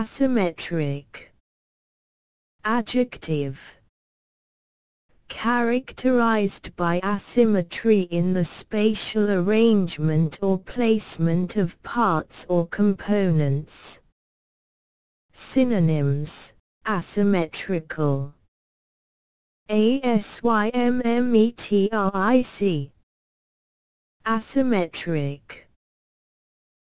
Asymmetric. Adjective. Characterized by asymmetry in the spatial arrangement or placement of parts or components. Synonyms: asymmetrical, asymmetric, asymmetric,